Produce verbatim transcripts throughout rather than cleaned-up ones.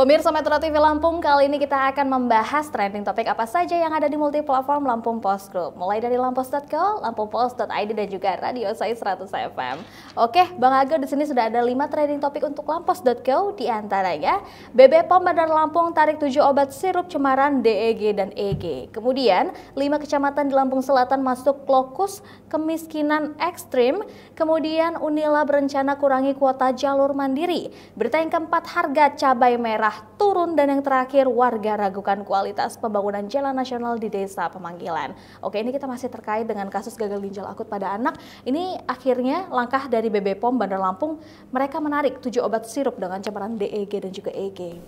Pemirsa Metro T V Lampung, kali ini kita akan membahas trending topik apa saja yang ada di multiplatform Lampung Post Group. Mulai dari Lampos titik co, Lampung Post titik i d, dan juga Radio Sai seratus F M. Oke, Bang Aga, di sini sudah ada lima trending topik untuk Lampos titik co, di antaranya B B P O M Bandar Lampung tarik tujuh obat sirup cemaran D E G dan E G. Kemudian, lima kecamatan di Lampung Selatan masuk lokus kemiskinan ekstrim. Kemudian, Unila berencana kurangi kuota jalur mandiri. Berita yang keempat, harga cabai merah turun, dan yang terakhir warga ragukan kualitas pembangunan jalan nasional di desa Pemanggilan. Oke, ini kita masih terkait dengan kasus gagal ginjal akut pada anak. Ini akhirnya langkah dari B B P O M Bandar Lampung, mereka menarik tujuh obat sirup dengan cemaran D E G dan juga E G.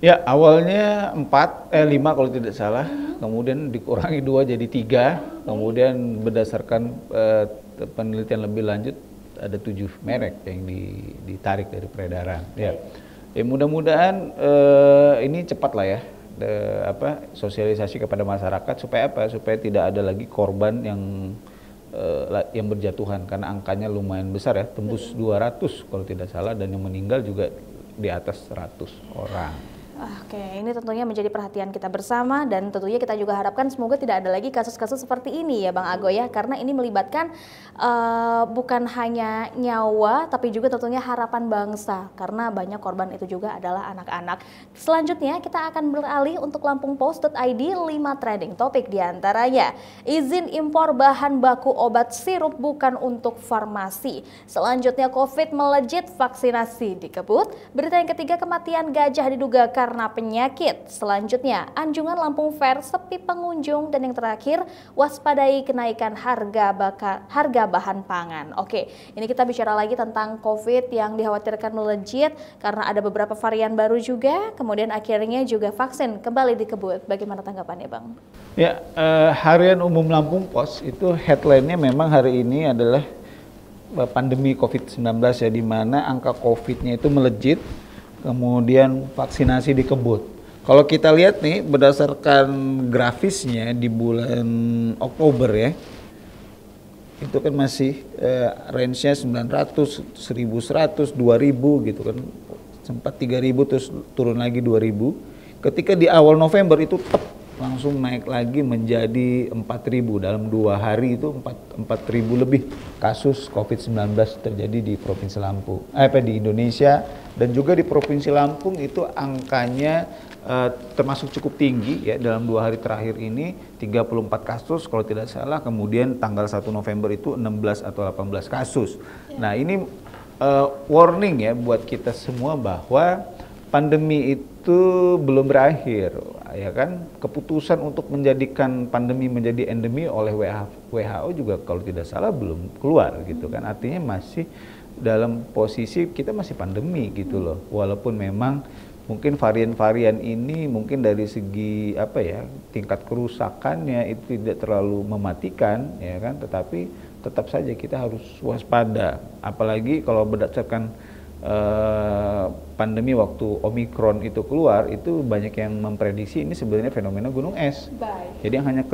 Ya, awalnya empat, eh lima kalau tidak salah, hmm. kemudian dikurangi dua jadi tiga, kemudian berdasarkan eh, penelitian lebih lanjut ada tujuh merek yang ditarik dari peredaran. Ya. Ya, mudah-mudahan eh, ini cepat lah ya, de, apa, sosialisasi kepada masyarakat supaya apa? Supaya tidak ada lagi korban yang eh, yang berjatuhan, karena angkanya lumayan besar ya, tembus dua ratus kalau tidak salah, dan yang meninggal juga di atas seratus orang. Oke, ini tentunya menjadi perhatian kita bersama, dan tentunya kita juga harapkan semoga tidak ada lagi kasus-kasus seperti ini ya Bang Ago ya, karena ini melibatkan uh, bukan hanya nyawa tapi juga tentunya harapan bangsa, karena banyak korban itu juga adalah anak-anak. Selanjutnya kita akan beralih untuk Lampung Post titik i d, lima trending topik diantaranya izin impor bahan baku obat sirup bukan untuk farmasi. Selanjutnya COVID melejit, vaksinasi dikebut. Berita yang ketiga, kematian gajah diduga karena karena penyakit. Selanjutnya, anjungan Lampung Fair sepi pengunjung, dan yang terakhir, waspadai kenaikan harga bakar, harga bahan pangan. Oke, ini kita bicara lagi tentang COVID yang dikhawatirkan melejit karena ada beberapa varian baru juga, kemudian akhirnya juga vaksin kembali dikebut. Bagaimana tanggapannya, Bang? Ya, eh, harian umum Lampung Pos itu headline-nya memang hari ini adalah pandemi COVID sembilan belas ya, di mana angka COVID-nya itu melejit, kemudian vaksinasi dikebut. Kalau kita lihat nih berdasarkan grafisnya di bulan Oktober ya, itu kan masih eh, range-nya sembilan ratus, seribu seratus, dua ribu gitu kan, sempat tiga ribu terus turun lagi dua ribu. Ketika di awal November itu tep, langsung naik lagi menjadi empat ribu, dalam dua hari itu empat ribu lebih kasus COVID sembilan belas terjadi di Provinsi Lampung, eh, apa di Indonesia, dan juga di Provinsi Lampung itu angkanya eh, termasuk cukup tinggi ya, dalam dua hari terakhir ini tiga puluh empat kasus kalau tidak salah, kemudian tanggal satu November itu enam belas atau delapan belas kasus. Nah, ini eh, warning ya buat kita semua bahwa pandemi itu belum berakhir, ya kan? Keputusan untuk menjadikan pandemi menjadi endemi oleh W H O juga kalau tidak salah belum keluar gitu kan. Artinya masih dalam posisi kita masih pandemi gitu loh. Walaupun memang mungkin varian-varian ini mungkin dari segi apa ya, tingkat kerusakannya itu tidak terlalu mematikan ya kan, tetapi tetap saja kita harus waspada. Apalagi kalau berdasarkan Uh, pandemi waktu Omikron itu keluar, itu banyak yang memprediksi ini sebenarnya fenomena gunung es. Baik. Jadi yang hanya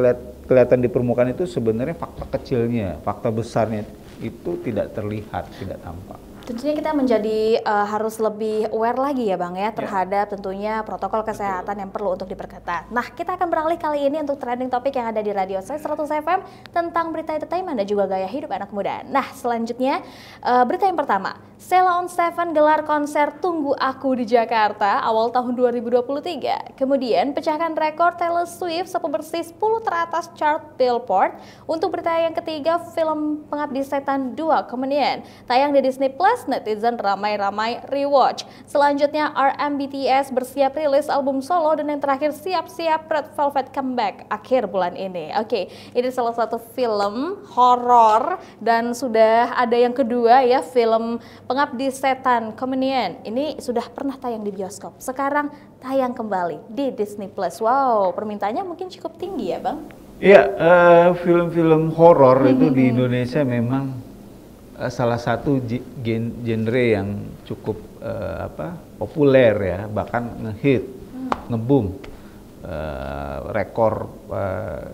kelihatan di permukaan itu sebenarnya fakta kecilnya, fakta besarnya itu tidak terlihat, tidak tampak. Tentunya kita menjadi uh, harus lebih aware lagi ya Bang ya, terhadap ya. Tentunya protokol kesehatan Betul. Yang perlu untuk diperketat. Nah, kita akan beralih kali ini untuk trending topik yang ada di Radio Sai seratus F M tentang berita entertainment dan juga gaya hidup anak muda. Nah, selanjutnya uh, berita yang pertama, Sailor on Seven gelar konser Tunggu Aku di Jakarta awal tahun dua ribu dua puluh tiga. Kemudian pecahkan rekor Taylor Swift sepebersih sepuluh teratas chart Billboard. Untuk berita yang ketiga, film Pengabdi Setan dua kemudian tayang di Disney Plus, netizen ramai-ramai rewatch. Selanjutnya R M B T S bersiap rilis album solo, dan yang terakhir siap-siap Red Velvet comeback akhir bulan ini. Oke, ini salah satu film horor, dan sudah ada yang kedua ya, film Pengabdi Setan Comedian. Ini sudah pernah tayang di bioskop, sekarang tayang kembali di Disney Plus. Wow, permintaannya mungkin cukup tinggi ya Bang? Iya, uh, film-film horor itu di Indonesia memang salah satu genre yang cukup uh, apa, populer ya, bahkan ngehit, hmm. ngeboom. Uh, rekor uh,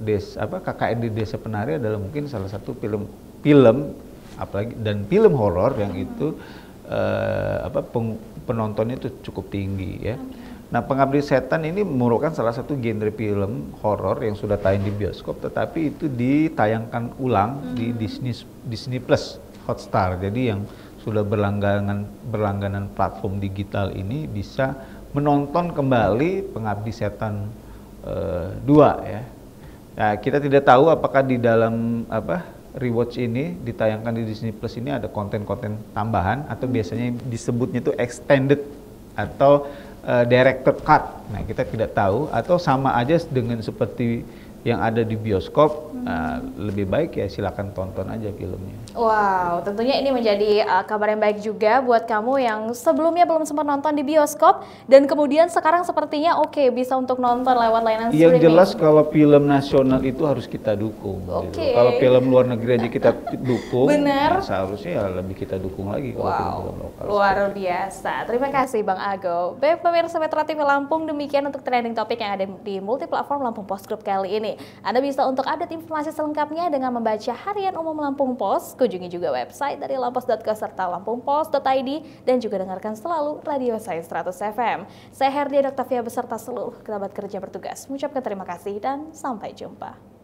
des apa K K N di Desa Penari adalah mungkin salah satu film film apalagi dan film horor yang itu eh, apa, peng, penontonnya itu cukup tinggi ya. Okay. Nah, Pengabdi Setan ini merupakan salah satu genre film horor yang sudah tayang di bioskop, tetapi itu ditayangkan ulang hmm. di Disney Disney Plus Hotstar. Jadi yang sudah berlangganan berlangganan platform digital ini bisa menonton kembali Pengabdi Setan eh, dua ya. Nah, kita tidak tahu apakah di dalam apa rewatch ini ditayangkan di Disney Plus ini ada konten-konten tambahan atau biasanya disebutnya itu extended atau uh, director cut. Nah, kita tidak tahu, atau sama aja dengan seperti yang ada di bioskop. hmm. Nah, lebih baik ya silakan tonton aja filmnya. Wow, tentunya ini menjadi uh, kabar yang baik juga buat kamu yang sebelumnya belum sempat nonton di bioskop dan kemudian sekarang sepertinya oke okay, bisa untuk nonton lewat layanan streaming. Yang jelas kalau film nasional itu harus kita dukung. Okay. Gitu. Kalau film luar negeri aja kita dukung. Benar. Nah, seharusnya ya lebih kita dukung lagi kalau wow. film lokal. Luar biasa. Terima kasih Bang Ago. Baik pemirsa Metro T V Lampung, demikian untuk trending topik yang ada di multiplatform Lampung Post Group kali ini. Anda bisa untuk update informasi selengkapnya dengan membaca harian umum Lampung Post, kunjungi juga website dari lampos titik co serta lampung post titik i d, dan juga dengarkan selalu Radio Sai seratus F M. Saya Herdia Oktavia beserta seluruh kerabat kerja bertugas mengucapkan terima kasih dan sampai jumpa.